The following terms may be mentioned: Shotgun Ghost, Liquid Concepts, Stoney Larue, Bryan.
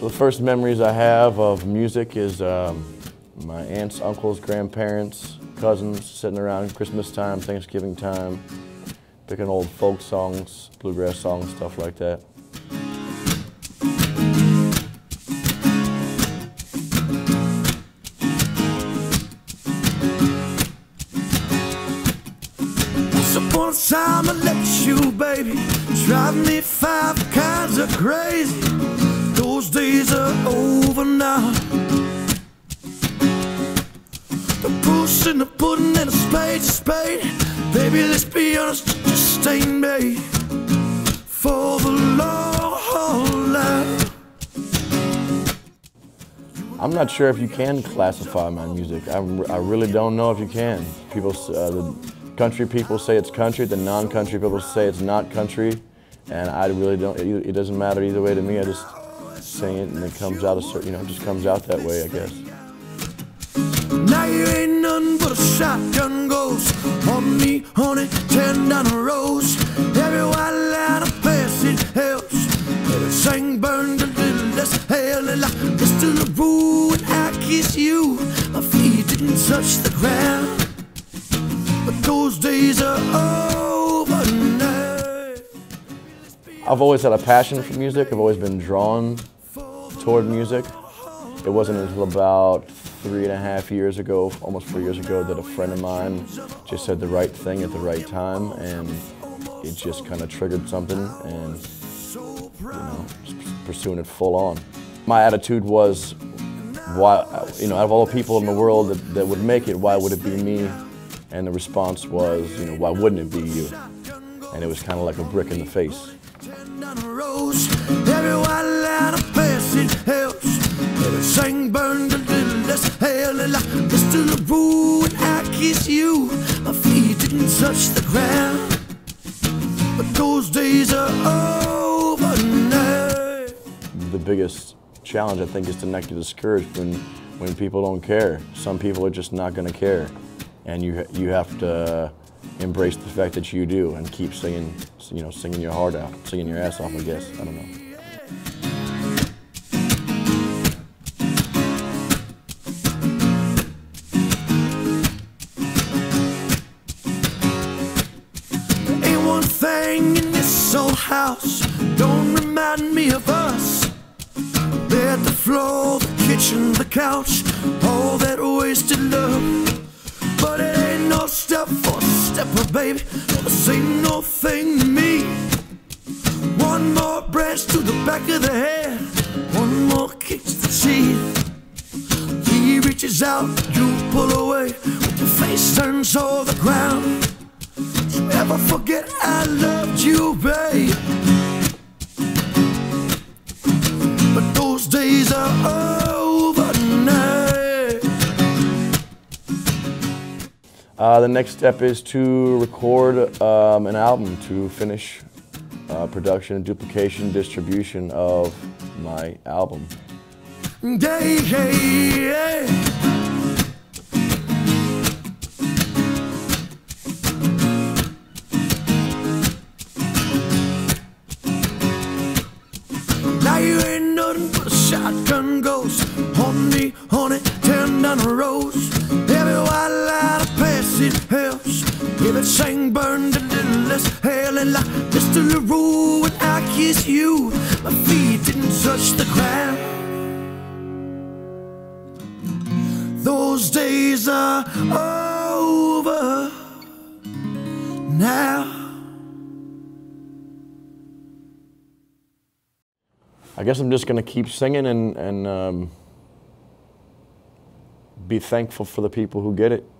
So the first memories I have of music is my aunts, uncles, grandparents, cousins sitting around Christmas time, Thanksgiving time, picking old folk songs, bluegrass songs, stuff like that. One time I left you, baby, drive me five kinds of crazy. Those days are over now. The push and the pudding and the spade to spade. Baby, let's be honest, just ain't made for the long life. I'm not sure if you can classify my music. I really don't know if you can. People, country people say it's country, the non-country people say it's not country, and I really don't, it doesn't matter either way to me. I just sing it and it comes out a certain, you know, it just comes out that way, I guess. Now you ain't nothing but a shotgun ghost on me, honey, turn down a rose. Every white line of pass it helps, but it sang burned a little less hell. And like Mr. LaRue, and I kiss you, my feet didn't touch the ground. Those days are over now. I've always had a passion for music. I've always been drawn toward music. It wasn't until about 3.5 years ago, almost 4 years ago, that a friend of mine just said the right thing at the right time, and it just kind of triggered something, and you know, just pursuing it full on. My attitude was, why, you know, out of all the people in the world that would make it, why would it be me? And the response was, you know, why wouldn't it be you? And it was kind of like a brick in the face. The biggest challenge, I think, is to not get discouraged when people don't care. Some people are just not going to care. And you have to embrace the fact that you do and keep singing, you know, singing your heart out, singing your ass off, I guess, I don't know. Ain't one thing in this old house don't remind me of us. Bed, the floor, the kitchen, the couch, all that wasted love. But it ain't no step for stepper, baby. This ain't no thing to me. One more branch to the back of the head, one more kick to the teeth. He reaches out, you pull away, your face turns all the ground. So ever forget I loved you, babe. But those days are over. The next step is to record an album, to finish production and duplication, distribution of my album. Now you ain't nothing but a shotgun ghost. Honey, honey, turn down a rose. Every white light it helps, if it sang burned a little less hell. And like Mr. LaRue, when I kiss you, my feet didn't touch the ground. Those days are over now. I guess I'm just gonna keep singing and be thankful for the people who get it.